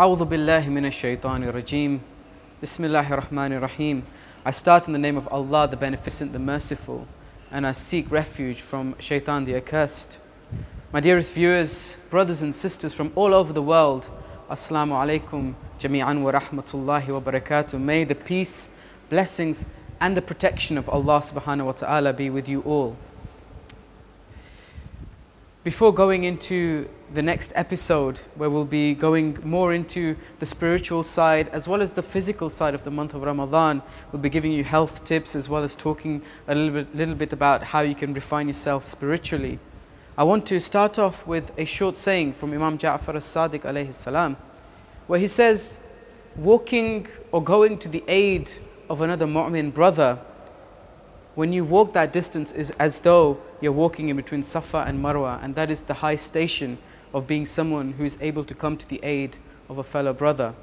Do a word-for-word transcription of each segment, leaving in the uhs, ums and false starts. A'udhu billahi minash shaitanir rajim. Bismillahir rahmanir rahim. I start in the name of Allah, the Beneficent, the Merciful, and I seek refuge from Shaitan, the Accursed. My dearest viewers, brothers and sisters from all over the world, Assalamu alaikum jami'an wa rahmatullahi wa barakatuh. May the peace, blessings, and the protection of Allah subhanahu wa ta'ala be with you all. Before going into the next episode, where we'll be going more into the spiritual side as well as the physical side of the month of Ramadan, we'll be giving you health tips as well as talking a little bit, little bit about how you can refine yourself spiritually. I want to start off with a short saying from Imam Ja'afar as-Sadiq alayhi salam, where he says, walking or going to the aid of another mu'min brother, when you walk that distance, is as though you're walking in between Safa and Marwa, and that is the high station of being someone who is able to come to the aid of a fellow brother.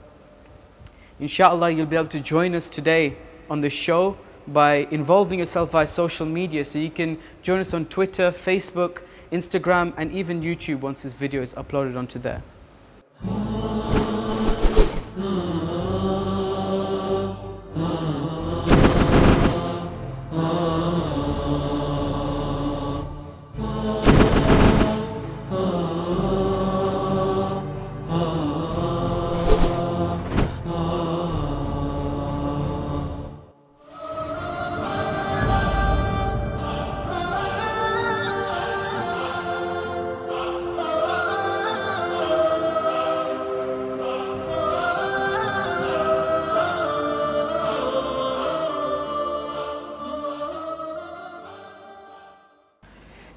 Inshallah, you'll be able to join us today on the show by involving yourself via social media, so you can join us on Twitter, Facebook, Instagram, and even YouTube once this video is uploaded onto there.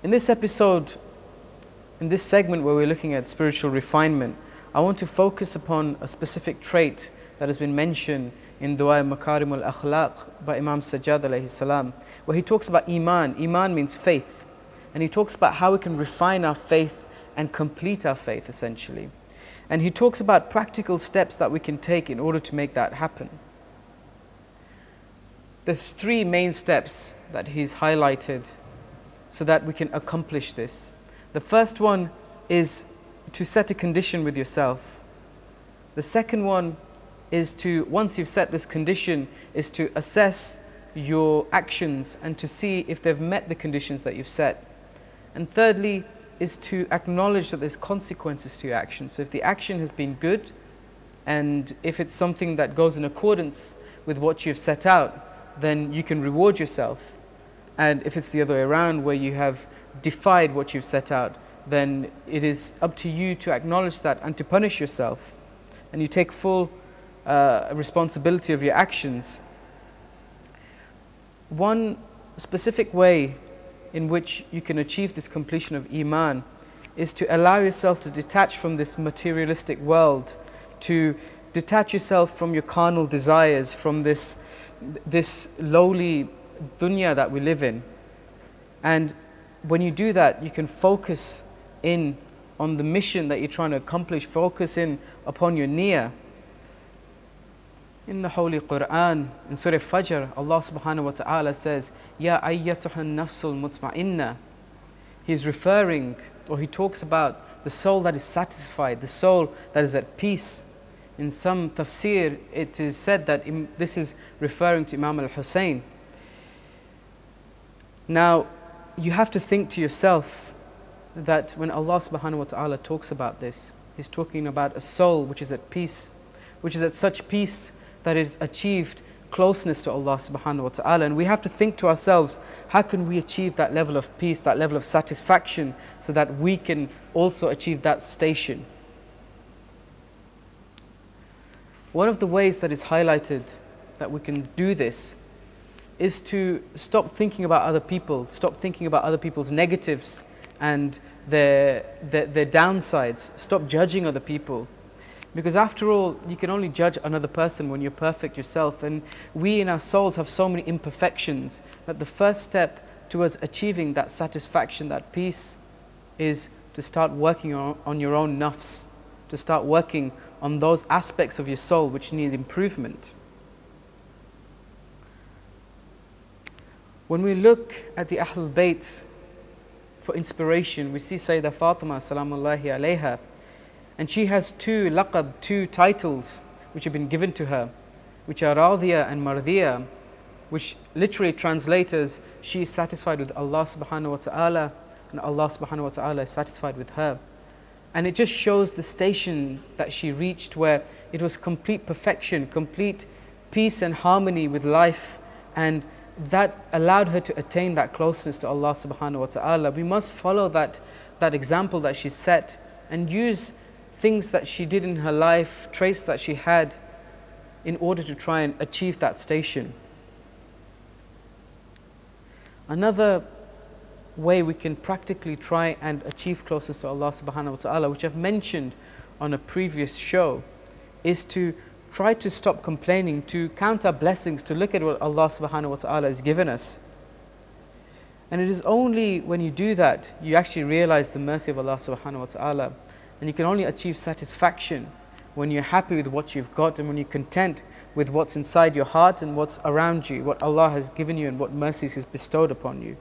In this episode, in this segment where we're looking at spiritual refinement, I want to focus upon a specific trait that has been mentioned in Dua Makarimul Akhlaq by Imam Sajjad alayhi salam, where he talks about Iman. Iman means faith, and he talks about how we can refine our faith and complete our faith essentially. And he talks about practical steps that we can take in order to make that happen. There's three main steps that he's highlighted so that we can accomplish this. The first one is to set a condition with yourself. The second one is to, once you've set this condition, is to assess your actions and to see if they've met the conditions that you've set. And thirdly is to acknowledge that there's consequences to your action. So if the action has been good and if it's something that goes in accordance with what you've set out, then you can reward yourself. And if it's the other way around, where you have defied what you've set out, then it is up to you to acknowledge that and to punish yourself. And you take full uh, responsibility of your actions. One specific way in which you can achieve this completion of Iman is to allow yourself to detach from this materialistic world, to detach yourself from your carnal desires, from this, this lowly dunya that we live in. And when you do that, you can focus in on the mission that you're trying to accomplish, focus in upon your niyyah. In the Holy Quran, in Surah Fajr, Allah subhanahu wa ta'ala says, Ya ayyatuhan nafsul mutma'inna. He's referring, or he talks about the soul that is satisfied, the soul that is at peace. In some tafsir, it is said that this is referring to Imam al-Husayn. Now, you have to think to yourself that when Allah subhanahu wa ta'ala talks about this, He's talking about a soul which is at peace, which is at such peace that it has achieved closeness to Allah subhanahu wa ta'ala. And we have to think to ourselves, how can we achieve that level of peace, that level of satisfaction, so that we can also achieve that station? One of the ways that is highlighted that we can do this is to stop thinking about other people, stop thinking about other people's negatives and their, their, their downsides, stop judging other people. Because after all, you can only judge another person when you're perfect yourself, and we in our souls have so many imperfections that the first step towards achieving that satisfaction, that peace, is to start working on, on your own nafs, to start working on those aspects of your soul which need improvement. When we look at the Ahl al-Bayt for inspiration, we see Sayyida Fatima, salamullahi alayha, And she has two laqab, two titles which have been given to her, which are Radhiya and Mardhiya, which literally translates as she is satisfied with Allah subhanahu wa ta'ala and Allah subhanahu wa ta'ala is satisfied with her. And it just shows the station that she reached, where it was complete perfection, complete peace and harmony with life, and that allowed her to attain that closeness to Allah subhanahu wa ta'ala. We must follow that, that example that she set, and use things that she did in her life, traits that she had, in order to try and achieve that station. Another way we can practically try and achieve closeness to Allah subhanahu wa ta'ala, which I've mentioned on a previous show, is to try to stop complaining, to count our blessings, to look at what Allah subhanahu wa ta'ala has given us. And it is only when you do that, you actually realize the mercy of Allah subhanahu wa ta'ala. And you can only achieve satisfaction when you're happy with what you've got, and when you're content with what's inside your heart and what's around you, what Allah has given you and what mercies He's bestowed upon you.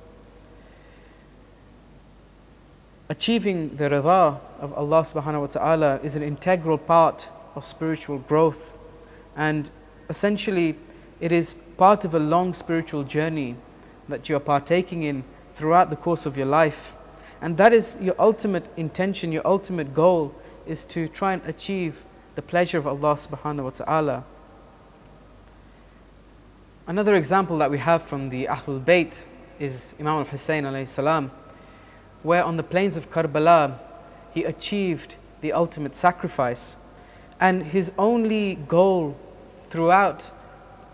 Achieving the rida of Allah subhanahu wa ta'ala is an integral part of spiritual growth, and essentially it is part of a long spiritual journey that you are partaking in throughout the course of your life. And that is your ultimate intention, your ultimate goal is to try and achieve the pleasure of Allah subhanahu wa ta'ala. Another example that we have from the Ahl al-Bayt is Imam al-Husayn alayhi salam, where on the plains of Karbala he achieved the ultimate sacrifice. And his only goal throughout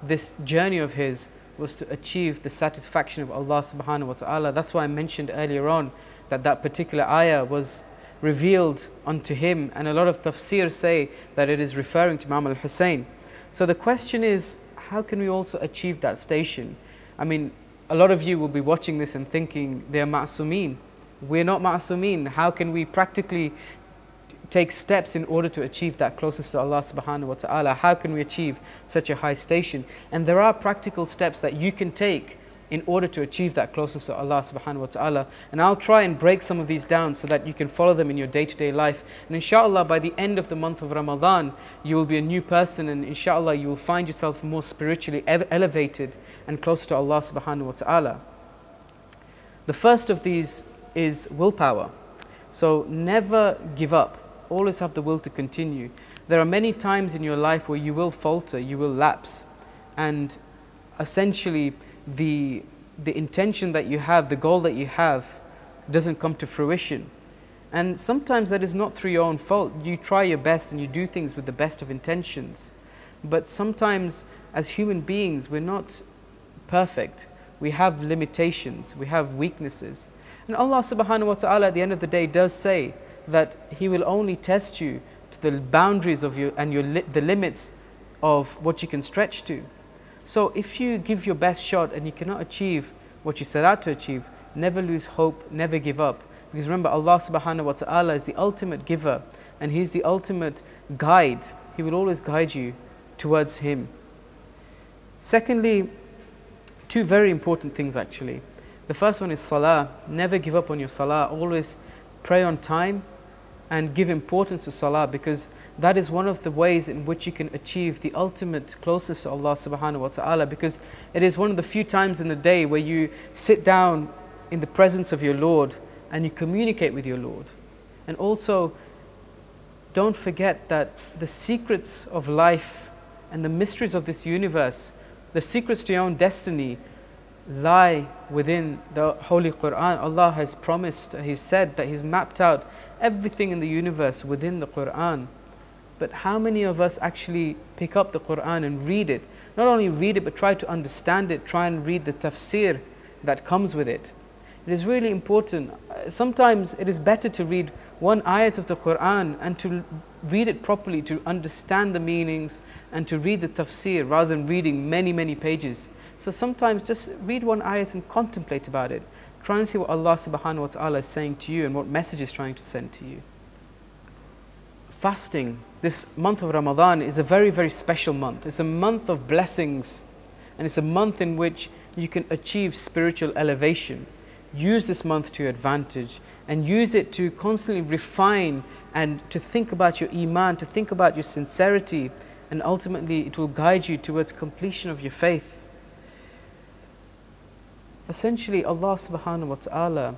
this journey of his was to achieve the satisfaction of Allah subhanahu wa ta'ala. That's why I mentioned earlier on that that particular ayah was revealed unto him, and a lot of tafsir say that it is referring to Imam al-Husayn. So the question is, how can we also achieve that station? I mean, a lot of you will be watching this and thinking they're ma'asumeen. We're not ma'asumeen. How can we practically take steps in order to achieve that closeness to Allah subhanahu wa ta'ala? How can we achieve such a high station? And there are practical steps that you can take in order to achieve that closeness to Allah subhanahu wa ta'ala. And I'll try and break some of these down so that you can follow them in your day-to-day life. And inshallah, by the end of the month of Ramadan, you will be a new person, and inshallah, you will find yourself more spiritually elevated and close to Allah subhanahu wa ta'ala. The first of these is willpower. So never give up. Always have the will to continue. There are many times in your life where you will falter, you will lapse, and essentially the the intention that you have, the goal that you have, doesn't come to fruition. And sometimes that is not through your own fault. You try your best and you do things with the best of intentions, but sometimes as human beings we're not perfect. We have limitations, we have weaknesses, and Allah subhanahu wa ta'ala at the end of the day does say that He will only test you to the boundaries of you and your li the limits of what you can stretch to. So if you give your best shot and you cannot achieve what you set out to achieve, never lose hope, never give up. Because remember, Allah subhanahu wa ta'ala is the ultimate giver, and He's the ultimate guide. He will always guide you towards Him. Secondly, two very important things actually. The first one is salah. Never give up on your salah. Always pray on time and give importance to salah, because that is one of the ways in which you can achieve the ultimate closeness to Allah subhanahu wa ta'ala, because it is one of the few times in the day where you sit down in the presence of your Lord and you communicate with your Lord. And also, don't forget that the secrets of life and the mysteries of this universe, the secrets to your own destiny, lie within the Holy Quran. Allah has promised, He said that He's mapped out everything in the universe within the Quran. But how many of us actually pick up the Quran and read it? Not only read it, but try to understand it, try and read the tafsir that comes with it. It is really important. Sometimes it is better to read one ayat of the Quran and to read it properly, to understand the meanings and to read the tafsir, rather than reading many, many pages. So sometimes just read one ayat and contemplate about it. Try and see what Allah subhanahu wa ta'ala is saying to you and what message is trying to send to you. Fasting. This month of Ramadan is a very, very special month. It's a month of blessings, and it's a month in which you can achieve spiritual elevation. Use this month to your advantage and use it to constantly refine and to think about your iman, to think about your sincerity, and ultimately it will guide you towards completion of your faith. Essentially, Allah subhanahu wa ta'ala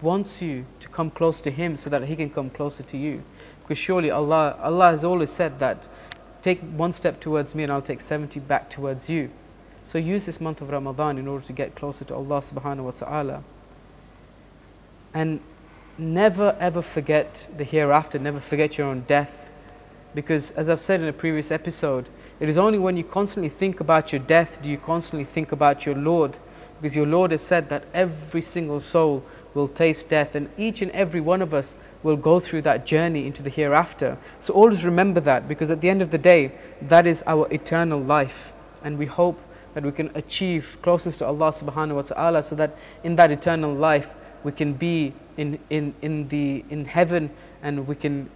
wants you to come close to Him so that He can come closer to you. Because surely Allah, Allah has always said that, take one step towards me and I'll take seventy back towards you. So use this month of Ramadan in order to get closer to Allah subhanahu wa ta'ala. And never ever forget the hereafter, never forget your own death. Because as I've said in a previous episode, it is only when you constantly think about your death do you constantly think about your Lord. Because your Lord has said that every single soul will taste death, and each and every one of us will go through that journey into the hereafter. So always remember that, because at the end of the day, that is our eternal life. And we hope that we can achieve closeness to Allah subhanahu wa ta'ala, so that in that eternal life we can be in, in, in, the, in heaven, and we can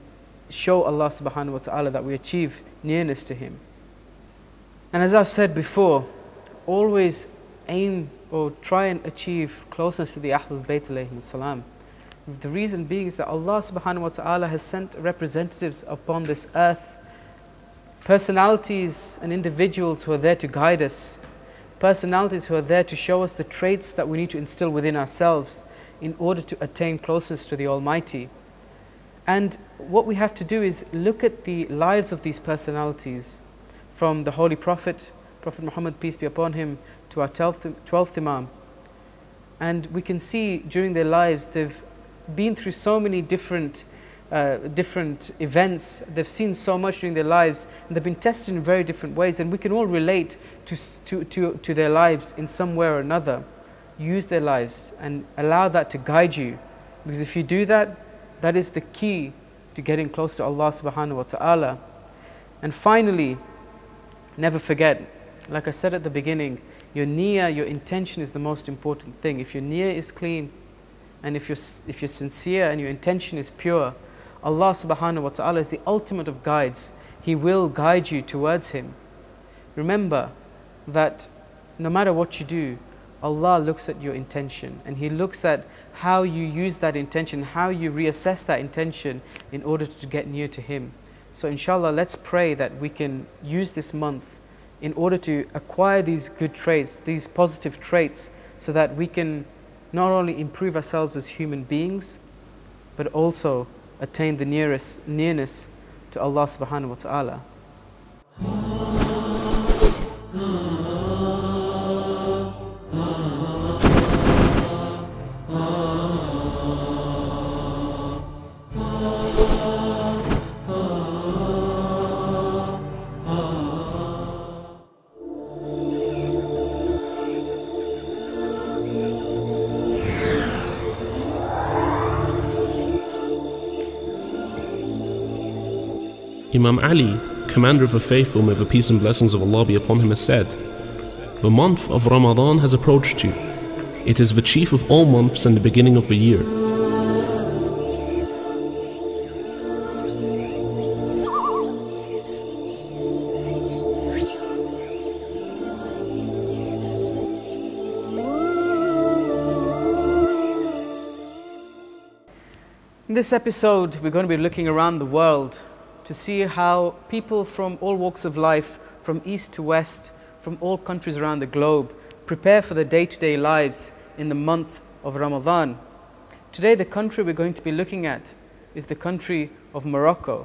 show Allah subhanahu wa ta'ala that we achieve nearness to Him. And as I've said before, always aim or try and achieve closeness to the Ahl al-Bayt alayhim as-salam. The reason being is that Allah subhanahu wa ta'ala has sent representatives upon this earth, personalities and individuals who are there to guide us, personalities who are there to show us the traits that we need to instill within ourselves in order to attain closeness to the Almighty. And what we have to do is look at the lives of these personalities, from the Holy Prophet, Prophet Muhammad, peace be upon him, to our twelfth Imam. And we can see during their lives they've been through so many different Uh, different events, they've seen so much during their lives, and they've been tested in very different ways, and we can all relate to, to, to, to their lives in some way or another. Use their lives and allow that to guide you, because if you do that, that is the key to getting close to Allah subhanahu wa ta'ala. And finally, never forget, like I said at the beginning, your niyyah, your intention is the most important thing. If your niyyah is clean, and if you're, if you're sincere and your intention is pure, Allah subhanahu wa ta'ala is the ultimate of guides. He will guide you towards Him. Remember that no matter what you do, Allah looks at your intention, and He looks at how you use that intention, how you reassess that intention in order to get near to Him. So inshallah, let's pray that we can use this month in order to acquire these good traits, these positive traits, so that we can not only improve ourselves as human beings, but also attain the nearest nearness to Allah subhanahu wa ta'ala. Imam Ali, commander of the faithful, may the peace and blessings of Allah be upon him, has said, "The month of Ramadan has approached you. It is the chief of all months and the beginning of the year." In this episode, we're going to be looking around the world to see how people from all walks of life, from east to west, from all countries around the globe, prepare for their day-to-day lives in the month of Ramadan. Today, the country we're going to be looking at is the country of Morocco.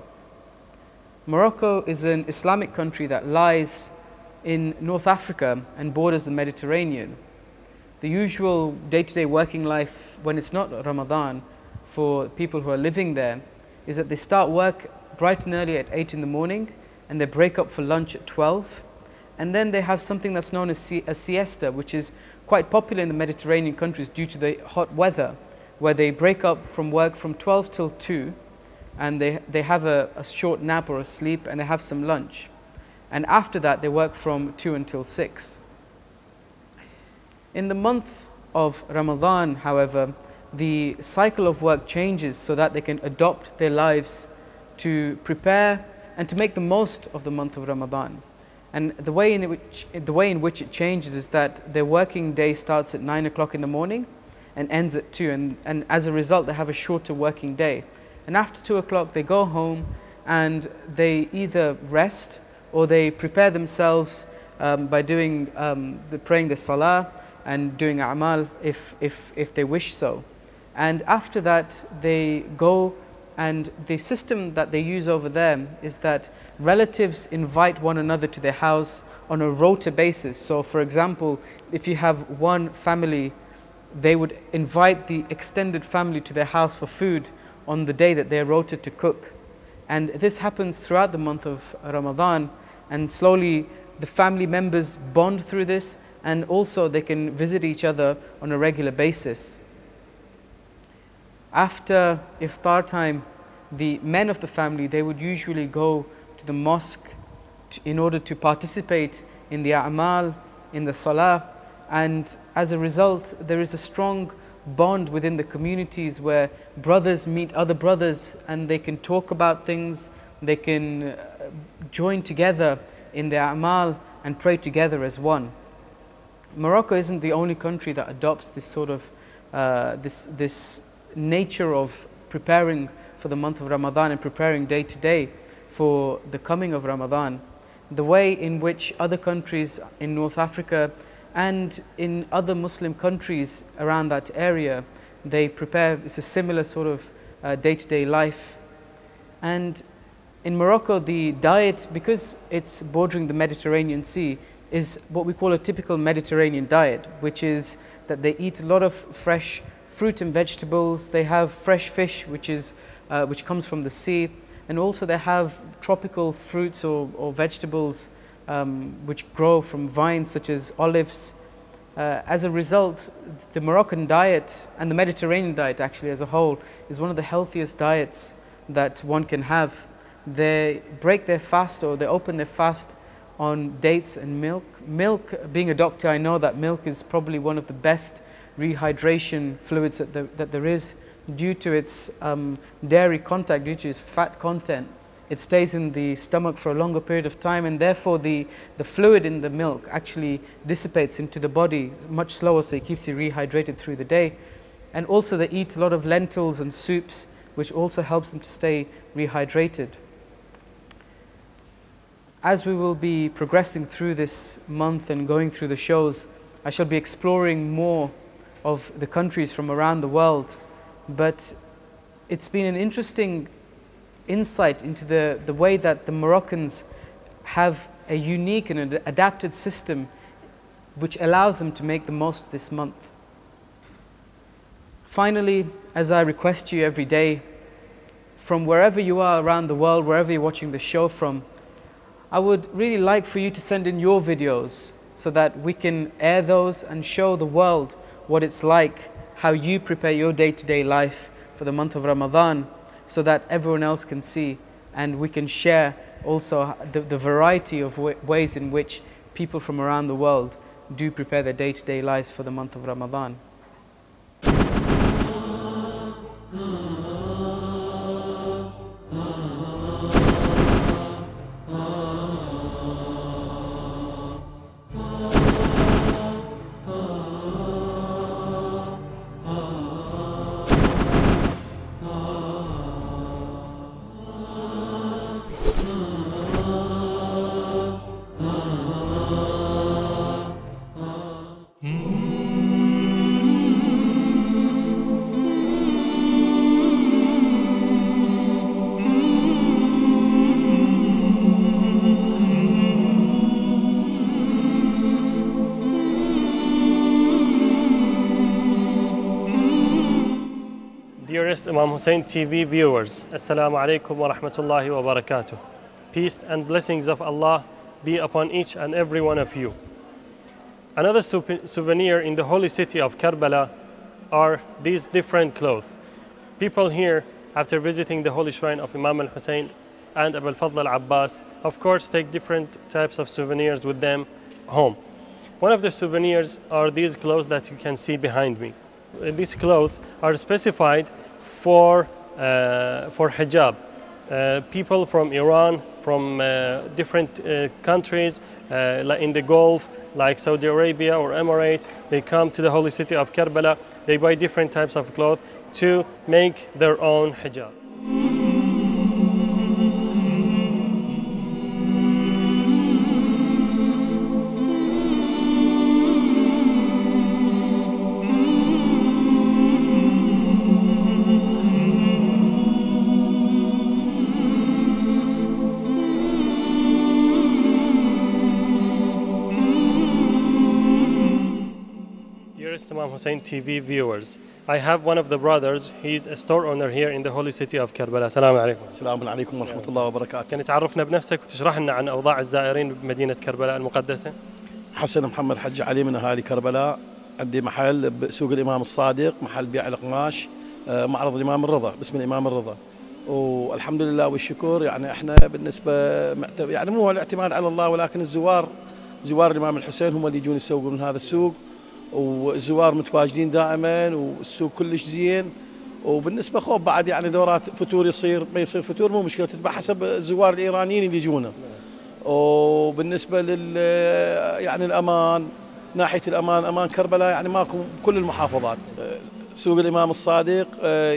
Morocco is an Islamic country that lies in North Africa and borders the Mediterranean. The usual day-to-day working life, when it's not Ramadan, for people who are living there, is that they start work bright and early at eight in the morning, and they break up for lunch at twelve, and then they have something that's known as a siesta, which is quite popular in the Mediterranean countries due to the hot weather, where they break up from work from twelve till two, and they, they have a, a short nap or a sleep, and they have some lunch, and after that they work from two until six. In the month of Ramadan, however, the cycle of work changes so that they can adopt their lives to prepare and to make the most of the month of Ramadan. And the way in which, the way in which it changes is that their working day starts at nine o'clock in the morning and ends at two, and, and as a result they have a shorter working day, and after two o'clock they go home and they either rest or they prepare themselves um, by doing um, the praying the salah and doing a'mal if, if, if they wish so. And after that they go, and the system that they use over there is that relatives invite one another to their house on a rota basis. So for example, if you have one family, they would invite the extended family to their house for food on the day that they are rota to cook. And this happens throughout the month of Ramadan, and slowly the family members bond through this, and also they can visit each other on a regular basis. After iftar time, the men of the family, they would usually go to the mosque to, in order to participate in the a'mal, in the salah, and as a result there is a strong bond within the communities where brothers meet other brothers and they can talk about things, they can join together in the a'mal and pray together as one. Morocco isn't the only country that adopts this sort of uh, this this nature of preparing for the month of Ramadan and preparing day to day for the coming of Ramadan. The way in which other countries in North Africa and in other Muslim countries around that area, they prepare, it's a similar sort of uh, day to day life. And in Morocco, the diet, because it's bordering the Mediterranean Sea, is what we call a typical Mediterranean diet, which is that they eat a lot of fresh fruit and vegetables, they have fresh fish which is uh, which comes from the sea, and also they have tropical fruits or, or vegetables um, which grow from vines such as olives. Uh, as a result, the Moroccan diet and the Mediterranean diet actually as a whole is one of the healthiest diets that one can have. They break their fast, or they open their fast, on dates and milk. Milk, being a doctor, I know that milk is probably one of the best rehydration fluids that there, that there is, due to its um, dairy content, due to its fat content. It stays in the stomach for a longer period of time, and therefore the, the fluid in the milk actually dissipates into the body much slower, so it keeps you rehydrated through the day. And also they eat a lot of lentils and soups, which also helps them to stay rehydrated. As we will be progressing through this month and going through the shows, I shall be exploring more of the countries from around the world, but it's been an interesting insight into the, the way that the Moroccans have a unique and ad adapted system which allows them to make the most of this month. Finally, as I request you every day, from wherever you are around the world, wherever you're watching the show from, I would really like for you to send in your videos so that we can air those and show the world what it's like, how you prepare your day-to-day life for the month of Ramadan, so that everyone else can see, and we can share also the, the variety of ways in which people from around the world do prepare their day-to-day lives for the month of Ramadan. Imam Hussein T V viewers, Assalamu alaikum wa rahmatullahi wa barakatuh. Peace and blessings of Allah be upon each and every one of you. Another souvenir in the holy city of Karbala are these different clothes. People here, after visiting the holy shrine of Imam al-Husayn and Abu al-Fadl al-Abbas, of course take different types of souvenirs with them home. One of the souvenirs are these clothes that you can see behind me. These clothes are specified for uh, for hijab. Uh, people from Iran, from uh, different uh, countries uh, like in the Gulf, like Saudi Arabia or Emirates, they come to the holy city of Karbala. They buy different types of clothes to make their own hijab. dearest Imam Hussein T V viewers, I have one of the brothers. He's a store owner here in the holy city of Karbala. السلام عليكم. السلام عليكم ورحمة الله وبركاته. كان تعرفنا بنفسك وتشرح لنا عن أوضاع الزائرين بمدينة كربلاء المقدسة. حسن محمد حجالي من أهالي كربلاء. عندي محل بسوق الإمام الصادق، محل بيع القماش، معرض الإمام الرضا، باسم الإمام الرضا. والحمد لله والشكر، يعني احنا بالنسبة يعني مو الاعتماد على الله، ولكن الزوار زوار الإمام الحسين هم اللي يجون يسوقون من هذا السوق، والزوار متواجدين دائما، والسوق كلش زين. وبالنسبة خوف بعد يعني دورات فتور يصير ما يصير فتور مو مشكلة، تتبع حسب الزوار الإيرانيين اللي يجونا. وبالنسبة لل يعني الأمان، ناحية الأمان، أمان كربلاء يعني ماكو بكل المحافظات. سوق الإمام الصادق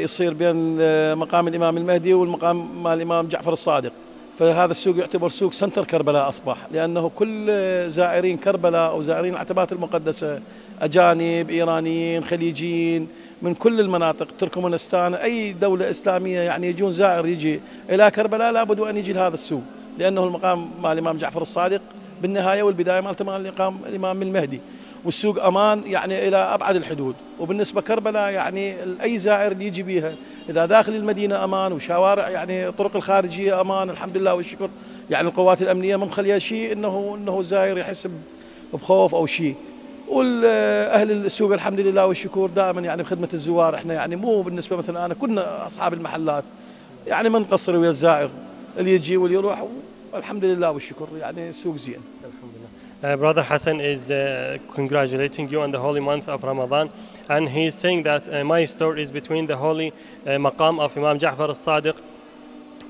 يصير بين مقام الإمام المهدي والمقام مال الإمام جعفر الصادق، فهذا السوق يعتبر سوق سنتر كربلاء أصبح، لأنه كل زائرين كربلاء أو زائرين العتبات المقدسة، أجانب، إيرانيين، خليجيين، من كل المناطق، تركمانستان، أي دولة إسلامية يعني يجون زائر يجي إلى كربلاء لابد أن يجي لهذا السوق، لأنه المقام مال الإمام جعفر الصادق بالنهاية والبداية مالته مال الإمام الإمام المهدي. والسوق أمان يعني إلى أبعد الحدود. وبالنسبة كربلاء يعني أي زائر يجي بيها، إذا داخل المدينة أمان، وشوارع يعني طرق الخارجية أمان الحمد لله والشكر، يعني القوات الأمنية ما مخليها شيء إنه إنه الزائر يحس بخوف أو شيء. والأهل السوق الحمد لله والشكر دائما يعني بخدمة الزوار. إحنا يعني مو بالنسبة مثلا أنا كنا أصحاب المحلات يعني ما نقصر ويا الزائر اللي يجي واللي يروح، والحمد لله والشكر يعني سوق زين. Uh, Brother Hassan is uh, congratulating you on the holy month of Ramadan, and he is saying that uh, my store is between the holy uh, maqam of Imam Ja'far as-Sadiq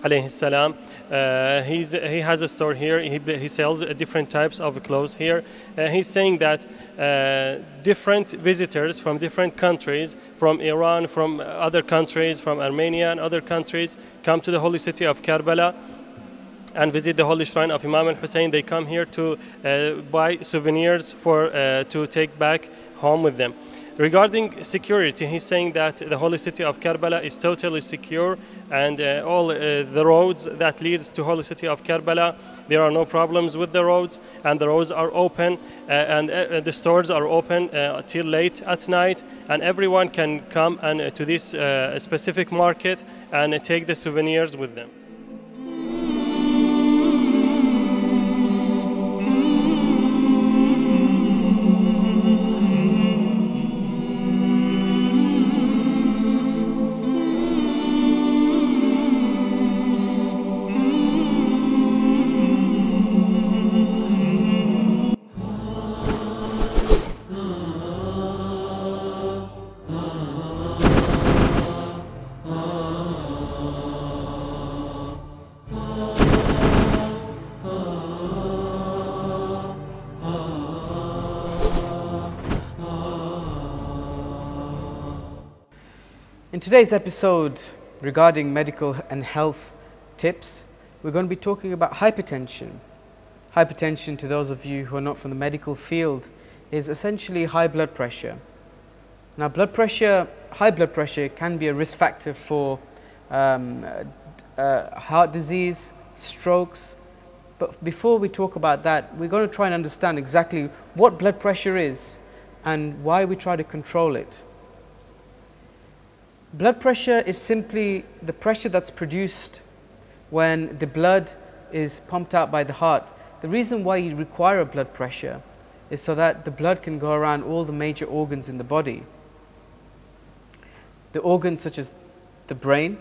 alayhi salam. Uh, he's, he has a store here. He, he sells different types of clothes here. Uh, he's saying that uh, different visitors from different countries, from Iran, from other countries, from Armenia and other countries, come to the holy city of Karbala and visit the holy shrine of Imam al-Husayn. They come here to uh, buy souvenirs for uh, to take back home with them. Regarding security, he's saying that the holy city of Karbala is totally secure, and uh, all uh, the roads that leads to holy city of Karbala, there are no problems with the roads, and the roads are open, uh, and uh, the stores are open uh, till late at night, and everyone can come and uh, to this uh, specific market and uh, take the souvenirs with them. In today's episode regarding medical and health tips, we're going to be talking about hypertension. Hypertension, to those of you who are not from the medical field, is essentially high blood pressure. Now blood pressure, high blood pressure can be a risk factor for um, uh, heart disease, strokes, but before we talk about that, we're going to try and understand exactly what blood pressure is and why we try to control it. Blood pressure is simply the pressure that's produced when the blood is pumped out by the heart. The reason why you require a blood pressure is so that the blood can go around all the major organs in the body. The organs such as the brain,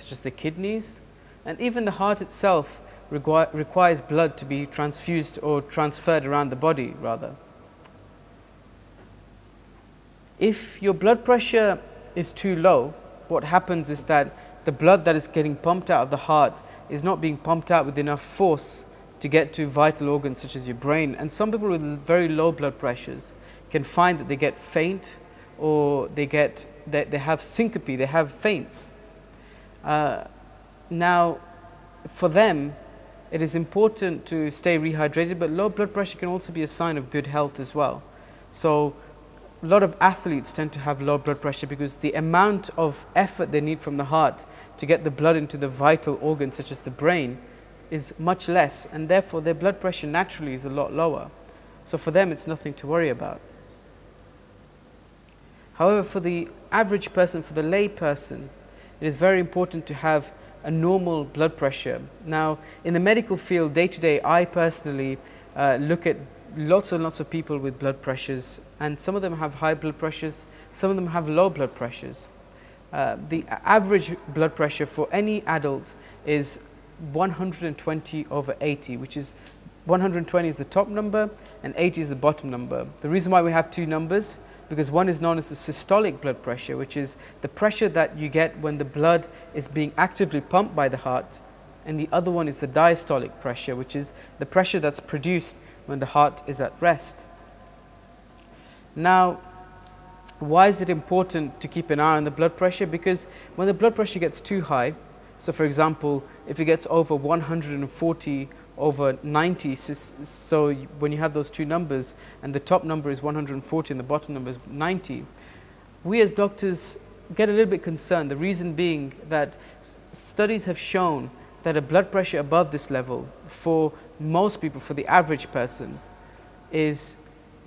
such as the kidneys, and even the heart itself require, requires blood to be transfused or transferred around the body rather. If your blood pressure is too low, what happens is that the blood that is getting pumped out of the heart is not being pumped out with enough force to get to vital organs such as your brain. And some people with very low blood pressures can find that they get faint, or they get that they have syncope, they have faints. Uh, now for them it is important to stay rehydrated, but low blood pressure can also be a sign of good health as well. So a lot of athletes tend to have low blood pressure because the amount of effort they need from the heart to get the blood into the vital organs such as the brain is much less, and therefore their blood pressure naturally is a lot lower. So for them it's nothing to worry about. However, for the average person, for the lay person, it is very important to have a normal blood pressure. Now, in the medical field, day to day, I personally uh, look at lots and lots of people with blood pressures, and some of them have high blood pressures, some of them have low blood pressures. Uh, the average blood pressure for any adult is one hundred twenty over eighty, which is one hundred twenty is the top number and eighty is the bottom number. The reason why we have two numbers, because one is known as the systolic blood pressure, which is the pressure that you get when the blood is being actively pumped by the heart, and the other one is the diastolic pressure, which is the pressure that's produced when the heart is at rest. Now, why is it important to keep an eye on the blood pressure? Because when the blood pressure gets too high, so for example, if it gets over one hundred forty over ninety, so when you have those two numbers and the top number is one hundred forty and the bottom number is ninety, we as doctors get a little bit concerned. The reason being that studies have shown that a blood pressure above this level for most people, for the average person, is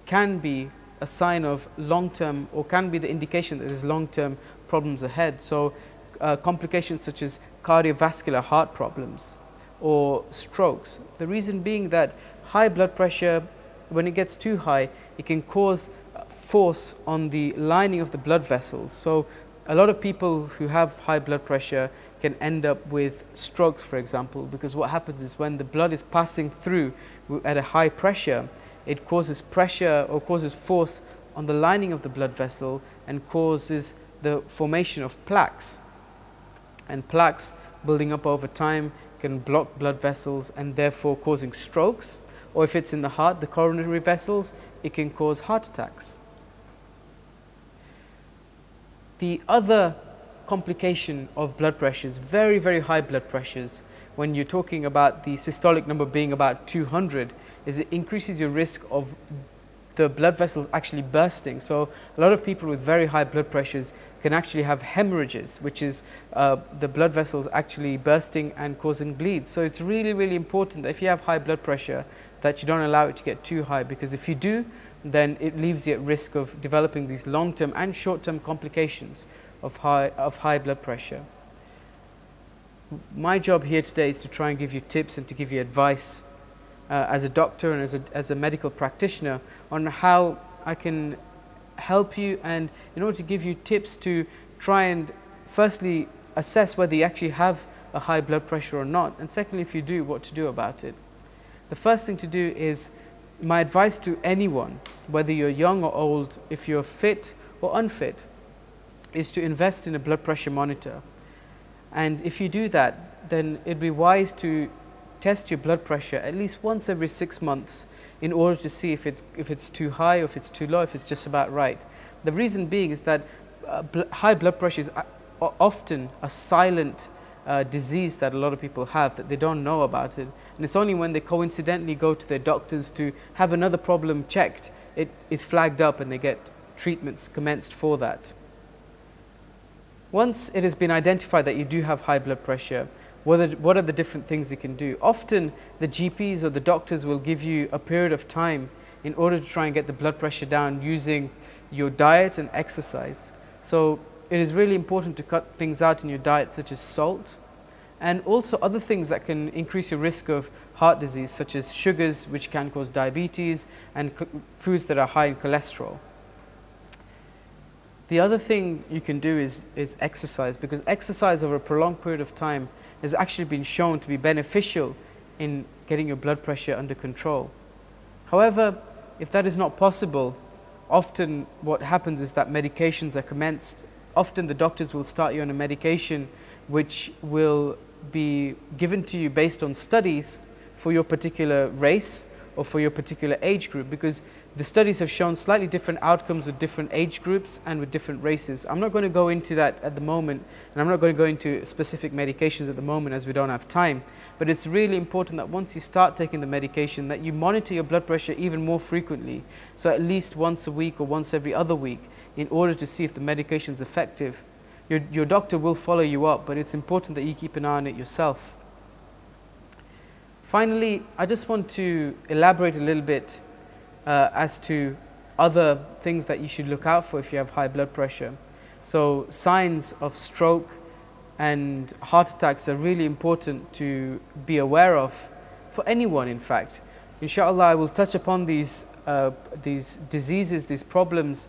can be a sign of long-term, or can be the indication that there's long-term problems ahead. So uh, complications such as cardiovascular heart problems or strokes. The reason being that high blood pressure, when it gets too high, it can cause force on the lining of the blood vessels. So a lot of people who have high blood pressure can end up with strokes, for example, because what happens is when the blood is passing through at a high pressure, it causes pressure or causes force on the lining of the blood vessel and causes the formation of plaques. And plaques building up over time can block blood vessels and therefore causing strokes, or if it's in the heart, the coronary vessels, it can cause heart attacks. The other complication of blood pressures, very, very high blood pressures, when you're talking about the systolic number being about two hundred, is it increases your risk of the blood vessels actually bursting. So a lot of people with very high blood pressures can actually have hemorrhages, which is uh, the blood vessels actually bursting and causing bleeds. So it's really, really important that if you have high blood pressure, that you don't allow it to get too high, because if you do, then it leaves you at risk of developing these long-term and short-term complications of high, of high blood pressure. My job here today is to try and give you tips and to give you advice uh, as a doctor and as a, as a medical practitioner on how I can help you, and in order to give you tips to try and firstly assess whether you actually have a high blood pressure or not, and secondly, if you do, what to do about it. The first thing to do is my advice to anyone, whether you're young or old, if you're fit or unfit, is to invest in a blood pressure monitor. And if you do that, then it'd be wise to test your blood pressure at least once every six months in order to see if it's, if it's too high, or if it's too low, if it's just about right. The reason being is that uh, bl high blood pressure is often a silent uh, disease that a lot of people have, that they don't know about it. And it's only when they coincidentally go to their doctors to have another problem checked, it is flagged up and they get treatments commenced for that. Once it has been identified that you do have high blood pressure, what are the different things you can do? Often the G Ps or the doctors will give you a period of time in order to try and get the blood pressure down using your diet and exercise. So it is really important to cut things out in your diet, such as salt, and also other things that can increase your risk of heart disease, such as sugars, which can cause diabetes, and foods that are high in cholesterol. The other thing you can do is, is exercise, because exercise over a prolonged period of time has actually been shown to be beneficial in getting your blood pressure under control. However, if that is not possible, often what happens is that medications are commenced. Often the doctors will start you on a medication which will be given to you based on studies for your particular race or for your particular age group, because the studies have shown slightly different outcomes with different age groups and with different races. I'm not going to go into that at the moment, and I'm not going to go into specific medications at the moment as we don't have time, but it's really important that once you start taking the medication that you monitor your blood pressure even more frequently, so at least once a week or once every other week, in order to see if the medication is effective. Your, your doctor will follow you up, but it's important that you keep an eye on it yourself. Finally, I just want to elaborate a little bit uh, as to other things that you should look out for if you have high blood pressure. So signs of stroke and heart attacks are really important to be aware of for anyone, in fact. Inshallah, I will touch upon these, uh, these diseases, these problems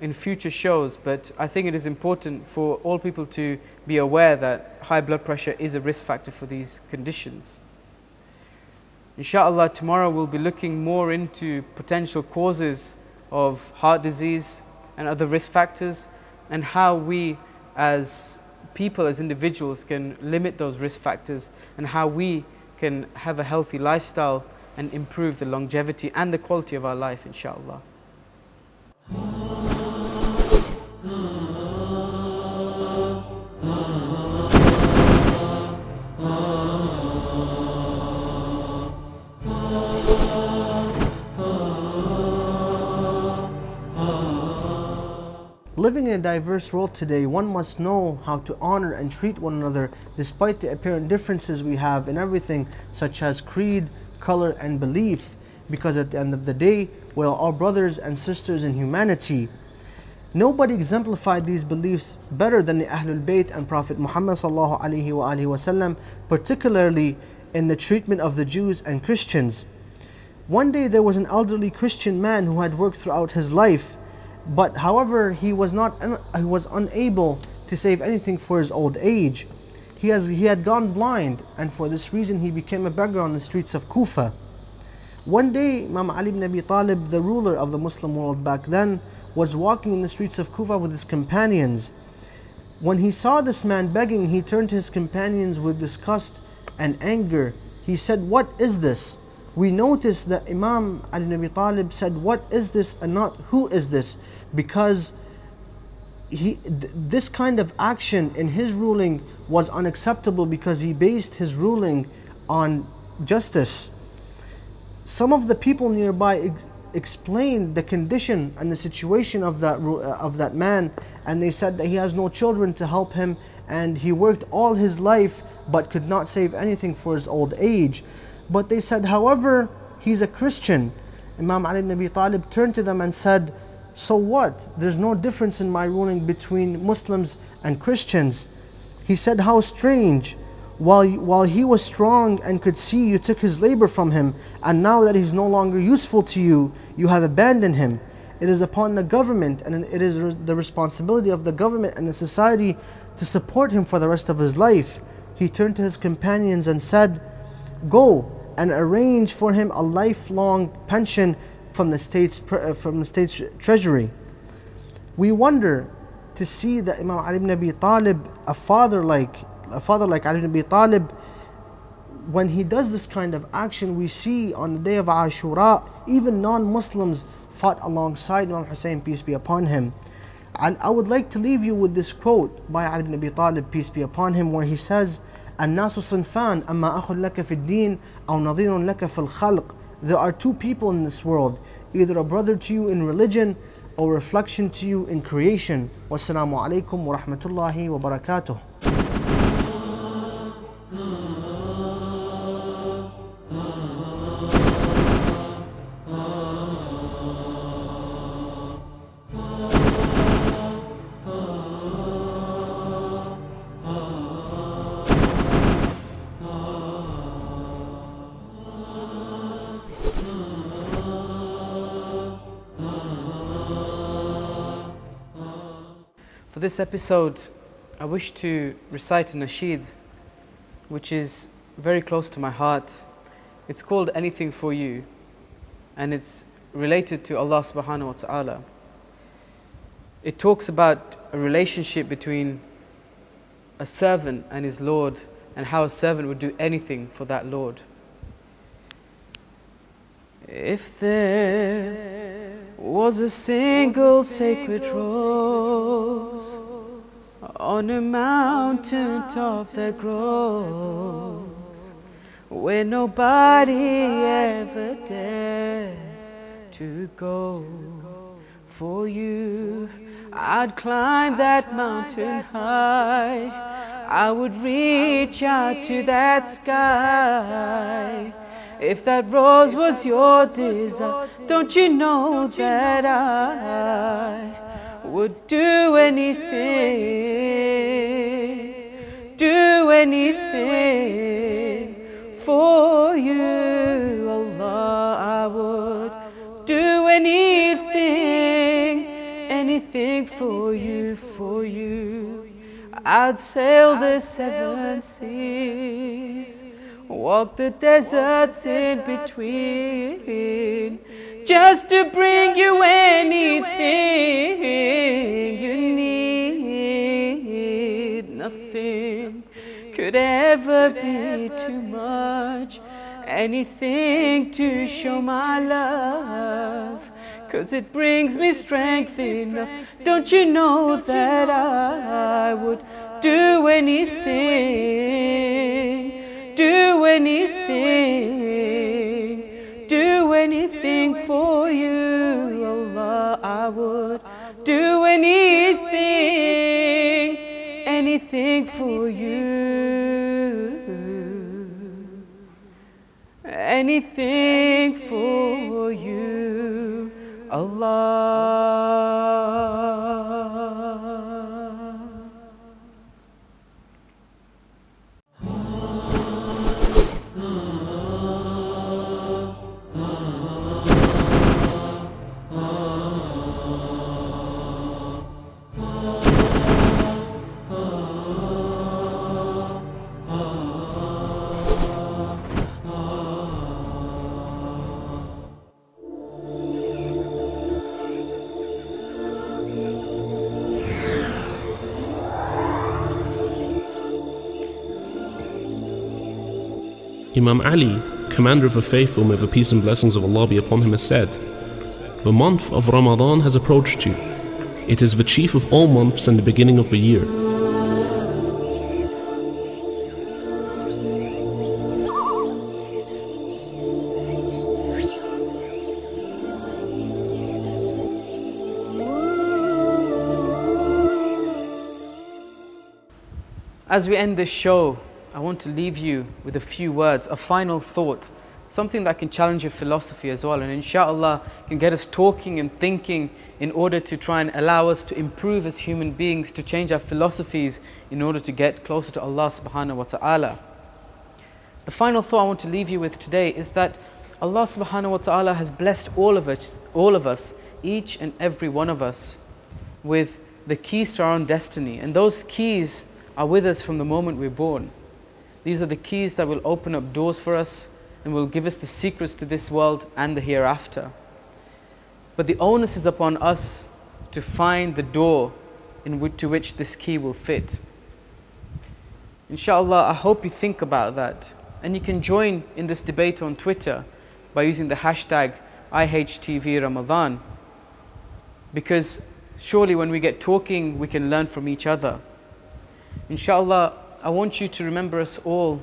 in future shows, but I think it is important for all people to be aware that high blood pressure is a risk factor for these conditions. Inshallah, tomorrow we'll be looking more into potential causes of heart disease and other risk factors, and how we as people, as individuals, can limit those risk factors, and how we can have a healthy lifestyle and improve the longevity and the quality of our life, inshallah. Living in a diverse world today, one must know how to honor and treat one another despite the apparent differences we have in everything, such as creed, color and belief, because at the end of the day, we are all brothers and sisters in humanity. Nobody exemplified these beliefs better than the Ahl al-Bayt and Prophet Muhammad sallallahu alaihi wa alihi wasallam, particularly in the treatment of the Jews and Christians. One day there was an elderly Christian man who had worked throughout his life, but however, he was not he was unable to save anything for his old age. He has he had gone blind, and for this reason he became a beggar on the streets of Kufa. One day, Imam Ali ibn Abi Talib, the ruler of the Muslim world back then, was walking in the streets of Kufa with his companions. When he saw this man begging, he turned to his companions with disgust and anger. He said, "What is this?" We notice that Imam Ali ibn Abi Talib said, "What is this?" and not "Who is this?" because he, th this kind of action in his ruling was unacceptable, because he based his ruling on justice. Some of the people nearby ex explained the condition and the situation of that, of that man, and they said that he has no children to help him, and he worked all his life but could not save anything for his old age. But they said, however, he's a Christian. Imam Ali ibn Abi Talib turned to them and said, "So what? There's no difference in my ruling between Muslims and Christians." He said, "How strange. While, while he was strong and could see, you took his labor from him, and now that he's no longer useful to you, you have abandoned him. It is upon the government, and it is the responsibility of the government and the society to support him for the rest of his life." He turned to his companions and said, "Go and arrange for him a lifelong pension from the state's from the state's treasury." We wonder to see that Imam Ali ibn Abi Talib, a father like a father like Ali ibn Abi Talib, when he does this kind of action, we see on the day of Ashura, even non-Muslims fought alongside Imam Hussein, peace be upon him. And I would like to leave you with this quote by Ali ibn Abi Talib, peace be upon him, where he says, "الناس صنفان أما أخ لك في الدين أو نظير لك في الخلق." There are two people in this world, either a brother to you in religion or reflection to you in creation. Wassalamu alaikum wa rahmatullahi wa barakatuh. This episode, I wish to recite a nasheed which is very close to my heart. It's called "Anything for You," and it's related to Allah subhanahu wa ta'ala. It talks about a relationship between a servant and his Lord, and how a servant would do anything for that Lord. If there was a single, was a single sacred rose on a mountain top that grows, where nobody ever dares to go, for you I'd climb that mountain high, I would reach out to that sky. If that rose was your desire, don't you know that I would do anything, do anything for you, Allah? I would do anything, anything for you, for you. I'd sail the seven seas, walk the deserts in between, just to bring you anything you need. Nothing could ever be too much, anything to show my love, 'cause it brings me strength enough. Don't you know that I would do anything, do anything, do anything for you, Allah? I would do anything, anything for you, anything for you, Allah. Imam Ali, commander of the faithful, may the peace and blessings of Allah be upon him, has said, "The month of Ramadan has approached you. It is the chief of all months and the beginning of the year." As we end this show, I want to leave you with a few words, a final thought, something that can challenge your philosophy as well, and inshallah can get us talking and thinking in order to try and allow us to improve as human beings, to change our philosophies in order to get closer to Allah subhanahu wa ta'ala. The final thought I want to leave you with today is that Allah subhanahu wa ta'ala has blessed all of us, all of us, each and every one of us, with the keys to our own destiny, and those keys are with us from the moment we're born. These are the keys that will open up doors for us and will give us the secrets to this world and the hereafter. But the onus is upon us to find the door in which, to which this key will fit. Inshallah, I hope you think about that. And you can join in this debate on Twitter by using the hashtag I H T V Ramadan. Because surely when we get talking, we can learn from each other. Inshallah, I want you to remember us all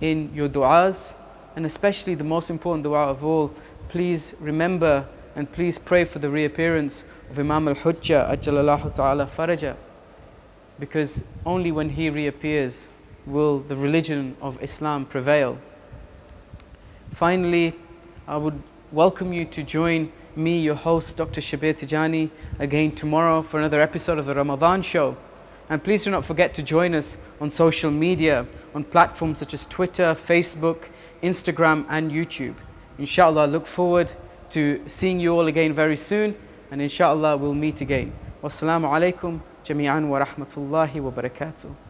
in your du'as, and especially the most important du'a of all, please remember and please pray for the reappearance of Imam al-Hujjah ajjalallahu ta'ala faraja, because only when he reappears will the religion of Islam prevail. Finally, I would welcome you to join me, your host, Doctor Shabir Tijani, again tomorrow for another episode of the Ramadan Show. And please do not forget to join us on social media, on platforms such as Twitter, Facebook, Instagram and YouTube. Inshallah, I look forward to seeing you all again very soon, and inshallah we'll meet again. Wassalamu alaikum jami'an wa rahmatullahi wa barakatuh.